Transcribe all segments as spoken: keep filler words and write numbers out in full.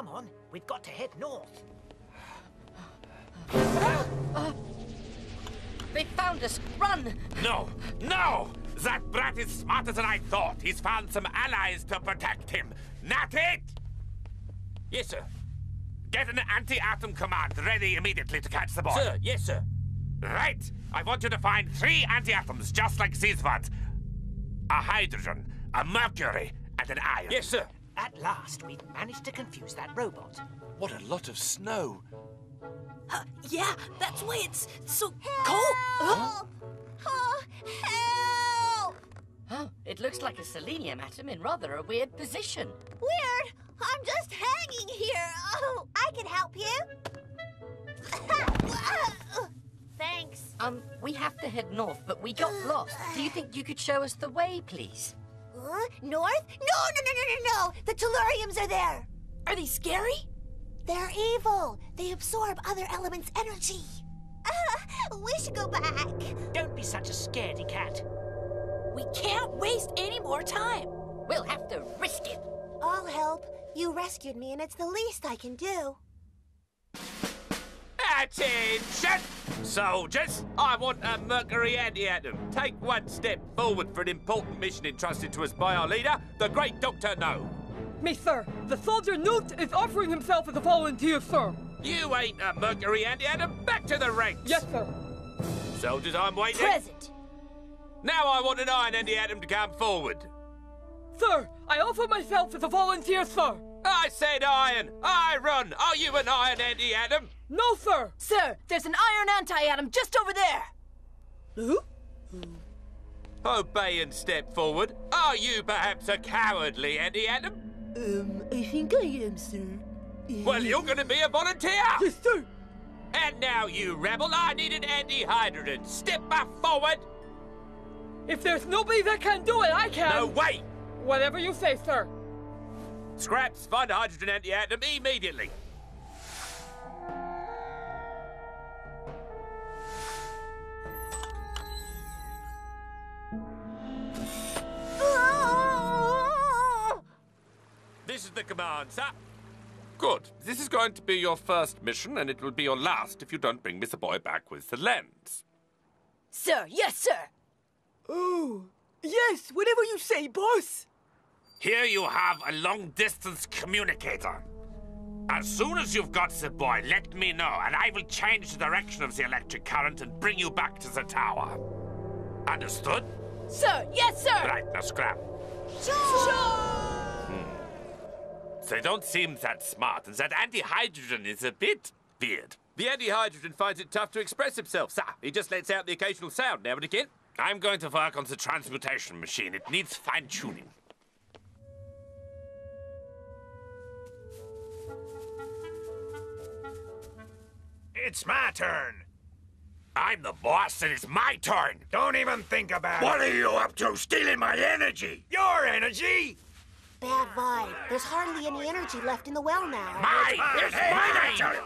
Come on, we've got to head north. Ah! Uh, they found us. Run! No, no! That brat is smarter than I thought. He's found some allies to protect him. Not it! Yes, sir. Get an anti-atom command ready immediately to catch the boy. Sir, yes, sir. Right. I want you to find three anti-atoms just like these ones. A hydrogen, a mercury, and an iron. Yes, sir. At last, we've managed to confuse that robot. What a lot of snow. Uh, yeah, that's why it's so help! Cold. Huh? Oh, help! Oh, it looks like a selenium atom in rather a weird position. Weird? I'm just hanging here. Oh, I can help you. Thanks. Um, we have to head north, but we got lost. Do you think you could show us the way, please? Uh, north? No, no, no, no, no, no! The Telluriums are there! Are they scary? They're evil. They absorb other elements' energy. Uh, we should go back. Don't be such a scaredy cat. We can't waste any more time. We'll have to risk it. I'll help. You rescued me, and it's the least I can do. Attention! Soldiers, I want a mercury anti-atom. Take one step forward for an important mission entrusted to us by our leader, the great Doctor No. Me, sir. The soldier Newt is offering himself as a volunteer, sir. You ain't a mercury anti-atom. Back to the ranks. Yes, sir. Soldiers, I'm waiting. Present. Now I want an iron anti-atom to come forward. Sir, I offer myself as a volunteer, sir. I said iron. I run. Are you an iron anti-atom? No, sir. Sir, there's an iron anti-atom just over there. Who? Obey and step forward. Are you perhaps a cowardly anti-atom? Um, I think I am, sir. Well, you're going to be a volunteer! Yes, sir! And now, you rebel, I need an anti-hydrogen. Step up forward! If there's nobody that can do it, I can! No, wait! Whatever you say, sir. Scraps, find a hydrogen anti-atom immediately. This is the command, sir. Good. This is going to be your first mission, and it will be your last if you don't bring Mister Boy back with the lens. Sir, yes, sir. Oh, yes, whatever you say, boss. Here you have a long-distance communicator. As soon as you've got the boy, let me know, and I will change the direction of the electric current and bring you back to the tower. Understood? Sir, yes, sir. Right, now scrap. Sure. Sure. They don't seem that smart, and that anti-hydrogen is a bit weird. The anti-hydrogen finds it tough to express himself, sir. He just lets out the occasional sound now and again. I'm going to work on the transmutation machine. It needs fine-tuning. It's my turn. I'm the boss, and it's my turn. Don't even think about it. What are you up to, stealing my energy? Your energy? Bad vibe. There's hardly any energy left in the well now. My! It's mine!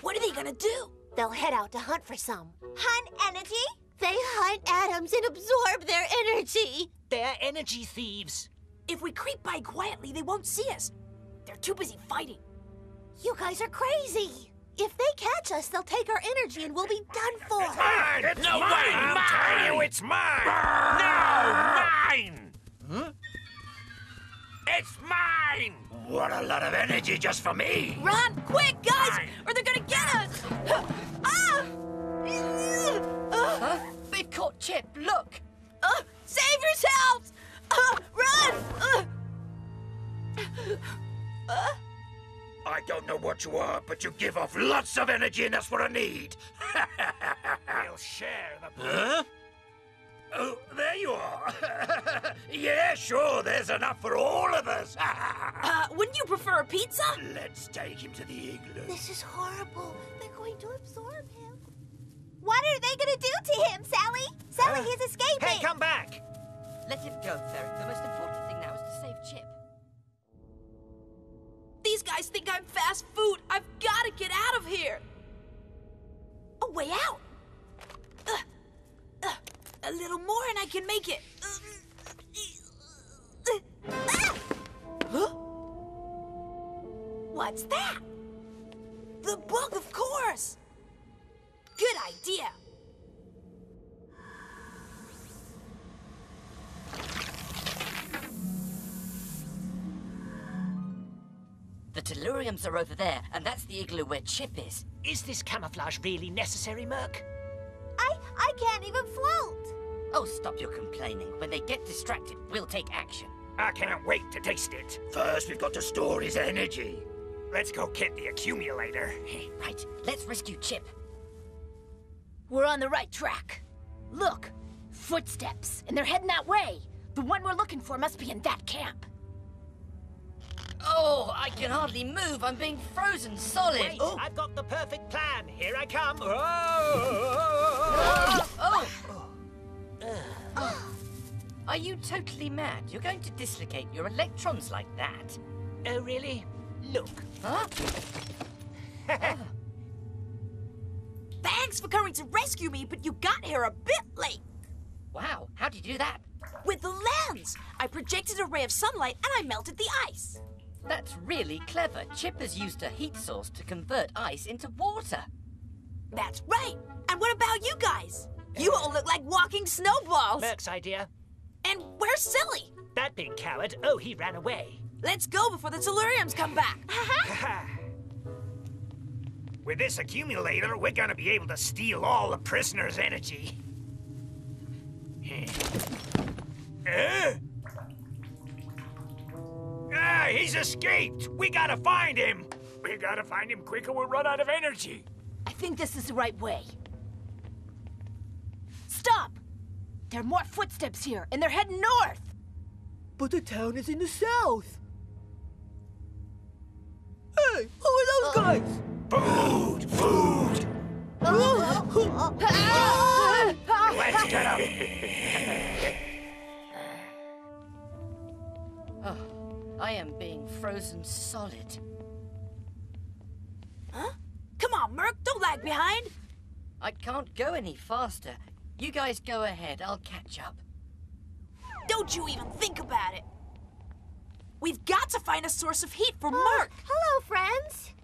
What are they gonna do? They'll head out to hunt for some. Hunt energy? They hunt atoms and absorb their energy. They're energy thieves. If we creep by quietly, they won't see us. They're too busy fighting. You guys are crazy. If they catch us, they'll take our energy and we'll be done for. It's mine! It's no mine. Way! Mine. I'll tell you it's mine! No! Mine! Huh? It's mine! What a lot of energy just for me! Run, quick, guys! Mine. Or they're gonna get us! Ah! Huh? They've caught Chip, look! Uh, save yourselves! Uh, run! Uh. I don't know what you are, but you give off lots of energy and that's what I need! We'll share the... Huh? Oh, there you are. Yeah, sure, there's enough for all of us. uh, wouldn't you prefer a pizza? Let's take him to the igloo. This is horrible. They're going to absorb him. What are they going to do to him, Sally? Sally, uh, he's escaping. Hey, come back. Let him go, Ferret. The most important thing now is to save Chip. These guys think I'm fast food. I've got to get out of here. A way out. Uh, uh. A little more and I can make it. Huh? Why What's that? The book, of course! Good idea! The Telluriums are over there, and that's the igloo where Chip is. Is this camouflage really necessary, Merc? I... I can't even float! Oh, stop your complaining. When they get distracted, we'll take action. I cannot wait to taste it. First, we've got to store his energy. Let's go get the accumulator. Right, let's rescue Chip. We're on the right track. Look, footsteps, and they're heading that way. The one we're looking for must be in that camp. Oh, I can hardly move. I'm being frozen solid. Wait, oh. I've got the perfect plan. Here I come. Oh! Oh! Oh! Oh. Oh. Are you totally mad? You're going to dislocate your electrons like that. Oh, really? Look. Huh? Oh. Thanks for coming to rescue me, but you got here a bit late. Wow, how'd you do that? With the lens! I projected a ray of sunlight and I melted the ice. That's really clever. Chip has used a heat source to convert ice into water. That's right. And what about you guys? You all look like walking snowballs. Merc's idea. And where's Silly? That big coward. Oh, he ran away. Let's go before the Telluriums come back. With this accumulator, we're gonna be able to steal all the prisoners' energy. Uh? Ah, he's escaped! We gotta find him! We gotta find him quick or we'll run out of energy. I think this is the right way. Stop! There are more footsteps here, and they're heading north! But the town is in the south! Hey, who are those uh, guys? Food! Food! Uh, uh, uh, uh, Let's get up! Oh, I am being frozen solid. Huh? Come on, Merc, don't lag behind. I can't go any faster. You guys go ahead, I'll catch up. Don't you even think about it. We've got to find a source of heat for oh, Merc. Hello, friends.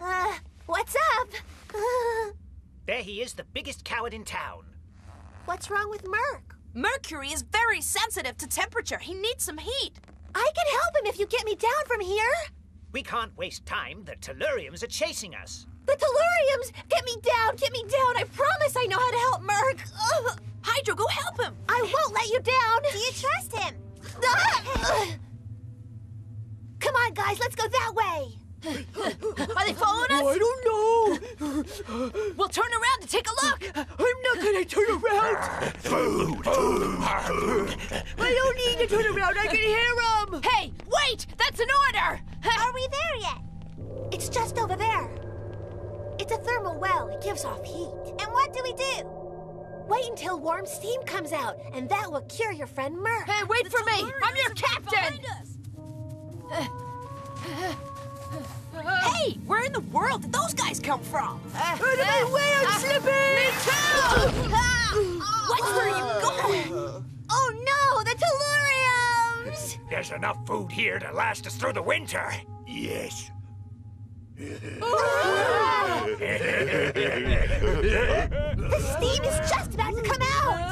Uh, what's up? There he is, the biggest coward in town. What's wrong with Merc? Mercury is very sensitive to temperature. He needs some heat. I can help him if you get me down from here. We can't waste time. The Telluriums are chasing us. The Telluriums! Get me down! Get me down! I promise I know how to help Merc. Ugh. Hydro, go help him! I won't let you down! Do you trust him? Come on, guys, let's go that way! Are they following us? Oh, I don't know. We'll turn around to take a look. I'm not going to turn around. Food. I don't need to turn around. I can hear them. Hey, wait. That's an order. Are we there yet? It's just over there. It's a thermal well. It gives off heat. And what do we do? Wait until warm steam comes out, and that will cure your friend Merc. Hey, wait for me. I'm your captain. Hey! Where in the world did those guys come from? Out of my way! I'm slipping! Me too! What were you going? Oh no! The Telluriums! There's enough food here to last us through the winter! Yes. The steam is just about to come out!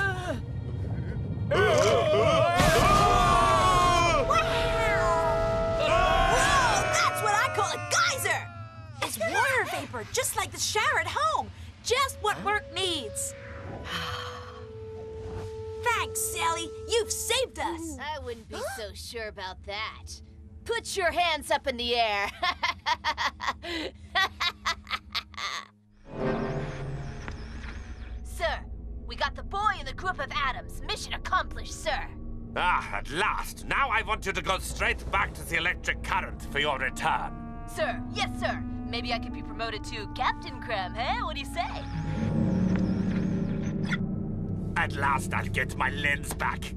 Water vapor, just like the shower at home. Just what Merc needs. Thanks, Sally. You've saved us. I wouldn't be so sure about that. Put your hands up in the air. Sir, we got the boy in the group of atoms. Mission accomplished, sir. Ah, at last. Now I want you to go straight back to the electric current for your return. Sir, yes, sir. Maybe I could be promoted to Captain Krem, eh? What do you say? At last I'll get my lens back.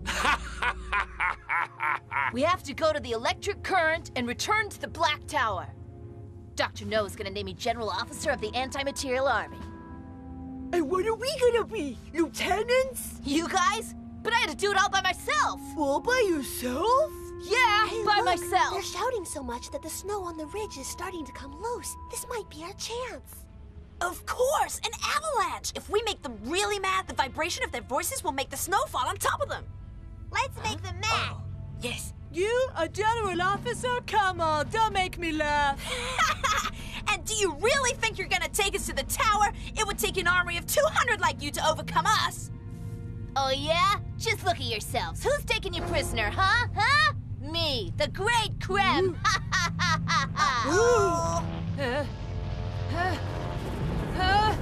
We have to go to the electric current and return to the Black Tower. Doctor No is gonna name me General Officer of the Anti-Material Army. And what are we gonna be? Lieutenants? You guys? But I had to do it all by myself. All by yourself? Yeah, hey, by look, myself. They're shouting so much that the snow on the ridge is starting to come loose. This might be our chance. Of course, an avalanche. If we make them really mad, the vibration of their voices will make the snow fall on top of them. Let's huh? make them mad. Oh. Yes. You, a general officer? Come on, don't make me laugh. And do you really think you're gonna take us to the tower? It would take an army of two hundred like you to overcome us. Oh, yeah? Just look at yourselves. Who's taking you prisoner, huh? Huh? Me, the great Krem. Ha ha ha ha ha. Huh? Huh? Huh?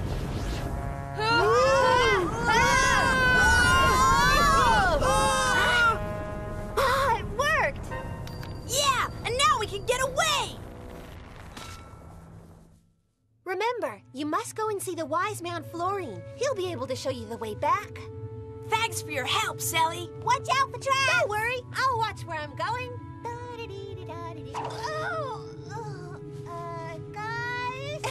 Ah, it worked! Yeah, and now we can get away! Remember, you must go and see the wise man Florine. He'll be able to show you the way back. Thanks for your help, Sally. Watch out for traps! Don't worry, I'll watch where I'm going. Oh, oh uh, guys.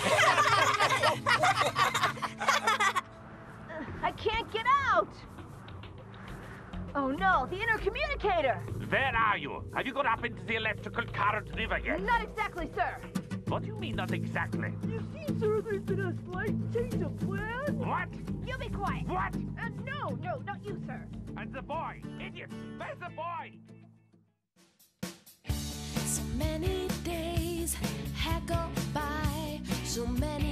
I can't get out. Oh no, the intercommunicator. Where are you? Have you got up into the electrical current river yet? Not exactly, sir. What do you mean, not exactly? You see, sir, there's been a slight change of plan. What? You be quiet. What? Uh, no, no, not you, sir. And the boy, idiot. Where's the boy? So many days had gone by. So many.